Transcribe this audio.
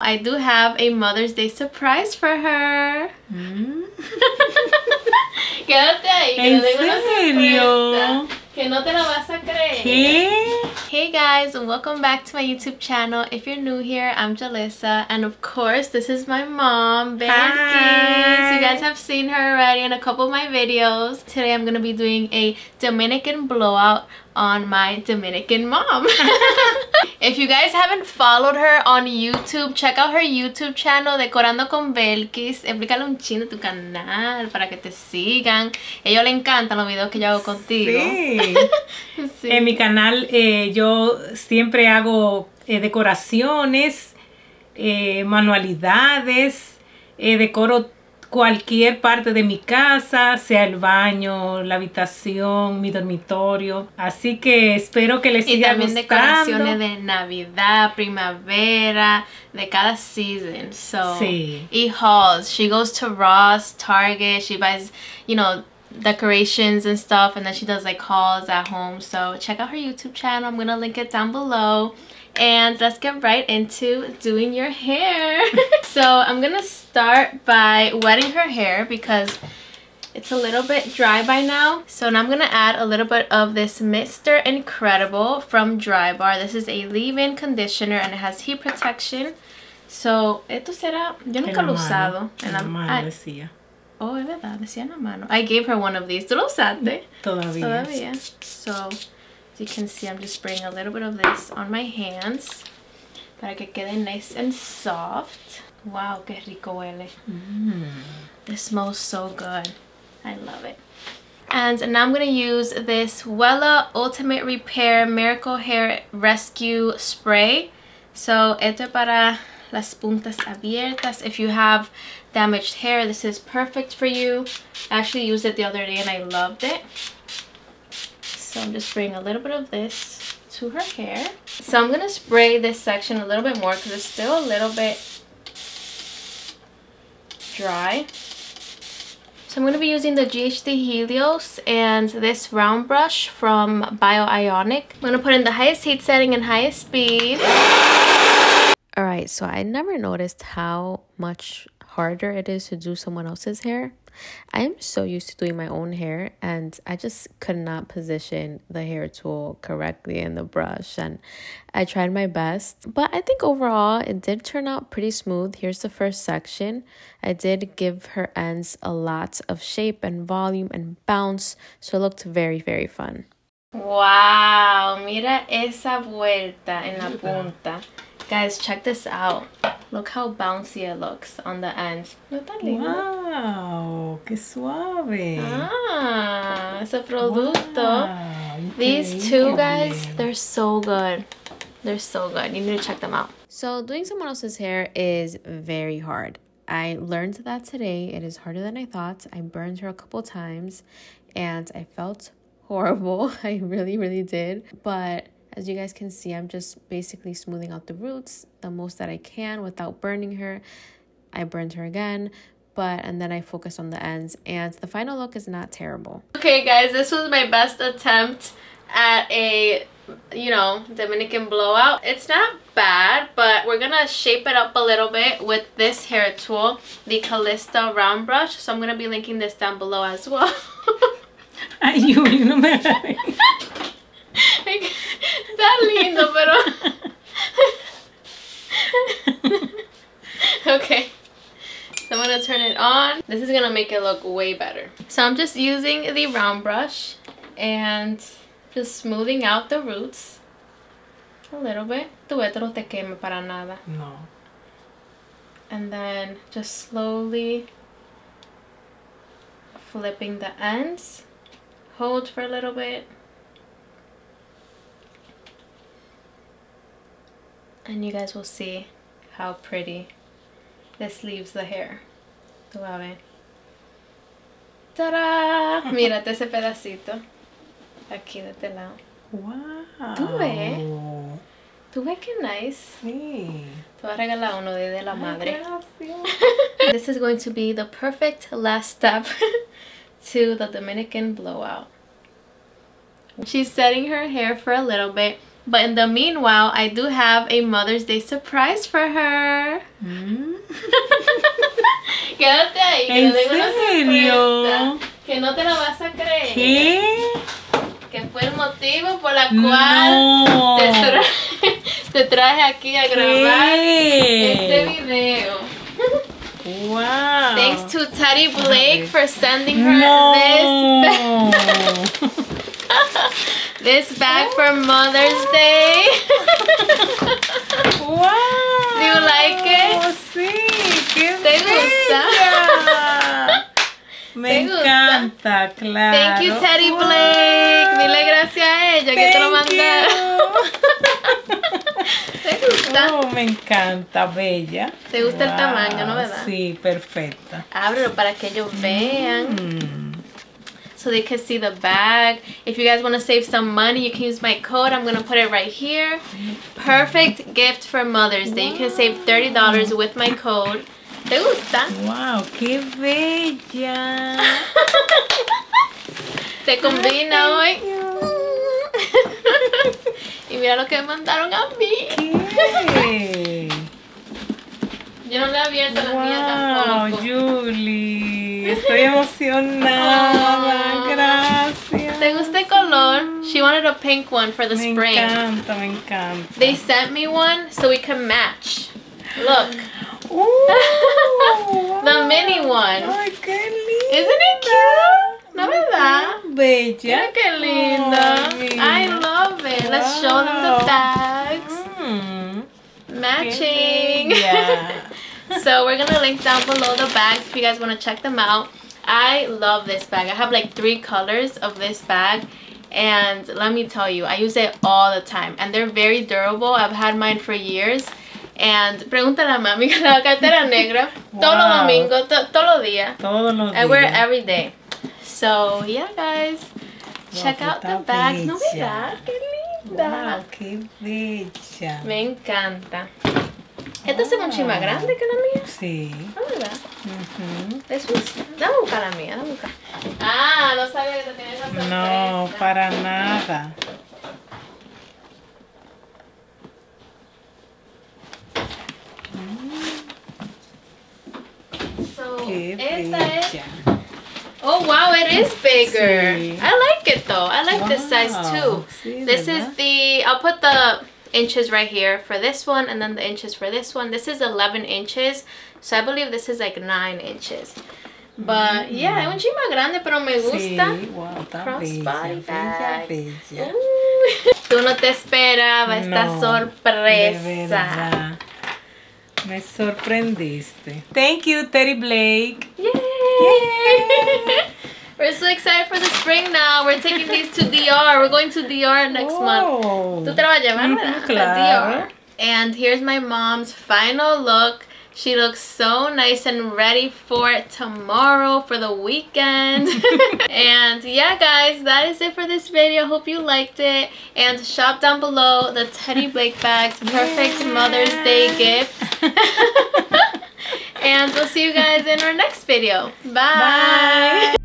I do have a Mother's Day surprise for her. Quédate ahí, que ¿en serio? Que no te la vas a creer. ¿Qué? Hey guys, welcome back to my YouTube channel. If you're new here, I'm Julissa, and of course, this is my mom, Becky. So you guys have seen her already in a couple of my videos. Today, I'm gonna be doing a Dominican blowout on my Dominican mom. If you guys haven't followed her on YouTube, check out her YouTube channel, Decorando con Belkis. Explícale un chin de tu canal para que te sigan. A ellos le encantan los videos que yo hago contigo. Sí. Sí. En mi canal yo siempre hago decoraciones, manualidades, decoro cualquier parte de mi casa, sea el baño, la habitación, mi dormitorio. Así que espero que les siga gustando. Y también decoraciones de Navidad, primavera, de cada season. So, sí. Y hauls. She goes to Ross, Target, she buys, you know, decorations and stuff, and then she does like hauls at home. So check out her YouTube channel. I'm gonna link it down below. And let's get right into doing your hair. So I'm gonna start by wetting her hair because it's a little bit dry by now. So now I'm gonna add a little bit of this Mr. Incredible from Drybar. This is a leave-in conditioner and it has heat protection. So esto será, yo nunca lo he usado. Oh, es verdad, decía en la mano. I gave her one of these. ¿Tú lo usaste? Todavía. So you can see I'm just spraying a little bit of this on my hands para que quede nice and soft. Wow, que rico huele. This smells so good. I love it. And now I'm going to use this Wella Ultimate Repair Miracle Hair Rescue Spray. So, esto es para las puntas abiertas. If you have damaged hair, this is perfect for you. I actually used it the other day and I loved it. So I'm just spraying a little bit of this to her hair. So I'm going to spray this section a little bit more because it's still a little bit dry. So I'm going to be using the GHD Helios and this round brush from BioIonic. I'm going to put in the highest heat setting and highest speed. Alright, so I never noticed how much harder it is to do someone else's hair. I am so used to doing my own hair and I just could not position the hair tool correctly in the brush, and I tried my best, but I think overall it did turn out pretty smooth. Here's the first section. I did give her ends a lot of shape and volume and bounce, so it looked very, very fun. Wow, mira esa vuelta en la punta. Guys, check this out. Look how bouncy it looks on the ends. No tan lindo. Wow, qué suave. Ah, ese producto. Wow, these two guys, they're so good. They're so good. You need to check them out. So doing someone else's hair is very hard. I learned that today. It is harder than I thought. I burned her a couple times and I felt horrible. I really, really did. But as you guys can see, I'm just basically smoothing out the roots the most that I can without burning her. I burned her again, and then I focused on the ends, and the final look is not terrible. Okay guys, this was my best attempt at a, you know, Dominican blowout. It's not bad, but we're gonna shape it up a little bit with this hair tool, the Calista round brush. So I'm gonna be linking this down below as well. Está lindo, pero... Okay, so I'm going to turn it on. This is going to make it look way better. So I'm just using the round brush and just smoothing out the roots a little bit. Tu esto no te quema para nada. No. And then just slowly flipping the ends. Hold for a little bit. And you guys will see how pretty this leaves the hair. Ta-da! Mírate ese pedacito. Aquí de este lado. Wow. ¿Tú ves qué nice? Sí. Te voy a regalar uno de la madre. Gracias. This is going to be the perfect last step to the Dominican blowout. She's setting her hair for a little bit. But in the meanwhile, I do have a Mother's Day surprise for her. Quédate ahí. ¿En serio? Que no te lo vas a creer. ¿Qué? Que fue el motivo por la cual te traje aquí a grabar este video. Wow. Thanks to Teddy Blake for sending her this bag for Mother's Day. Wow. Do you like it? Sí, qué bella. Me encanta, claro. Thank you, Teddy Blake. Dile gracias a ella que te lo mandaron. ¿Te gusta? Oh, me encanta, bella. ¿Te gusta el tamaño, no, verdad? Sí, perfecta. Ábrelo para que ellos vean. So they can see the bag. If you guys want to save some money, you can use my code. I'm going to put it right here. Perfect gift for Mother's Day. You can save $30 with my code. ¿Te gusta? Wow, qué bella. Te combina hoy. Y mira lo que me mandaron a mí. ¿Qué? Yo no le he abierto la mía tampoco. Julie. Estoy emocionada, gracias. ¿Te gusta el color? She wanted a pink one for the spring. Me encanta, me encanta. They sent me one so we can match. Look. Ooh, wow. The mini one. Ay, qué linda. Isn't it cute? ¿No, verdad? Bella. Mira qué linda. Oh, I love it. Wow. Let's show them the bags. Matching. Yeah. So we're gonna link down below the bags if you guys want to check them out. I love this bag. I have like 3 colors of this bag, and let me tell you, I use it all the time, and they're very durable. I've had mine for years. And pregúntale a mami que la cartera negra todos los domingos, todos los días. I wear it every day. So yeah, guys, check out the bags. No, mira, qué linda. Wow, qué bella. Me encanta. Esta se ve mucho más grande que la mía. Sí. ¿No, verdad? Dame a buscar la mía, dame a buscar. Ah, no sabía que te tenías la sorpresa. No, para nada. So, esta es... Oh, wow, it is bigger. Sí. I like it though. I like this size too. Sí, this is the... I'll put the... inches right here for this one, and then the inches for this one. This is 11 inches, so I believe this is like 9 inches, but yeah, es un chima grande, pero me gusta. Sí, wow, crossbody bag. Bella. Tú no te esperabas esta sorpresa. Me sorprendiste. Thank you, Teddy Blake. Yay! Yay. We're so excited for the spring now. We're taking these to DR. We're going to DR next month. Tú te lo vas a llevar, ¿verdad? Claro. DR. And here's my mom's final look. She looks so nice and ready for tomorrow, for the weekend. And yeah, guys, that is it for this video. Hope you liked it. And shop down below the Teddy Blake bags. Perfect Mother's Day gift. And we'll see you guys in our next video. Bye. Bye.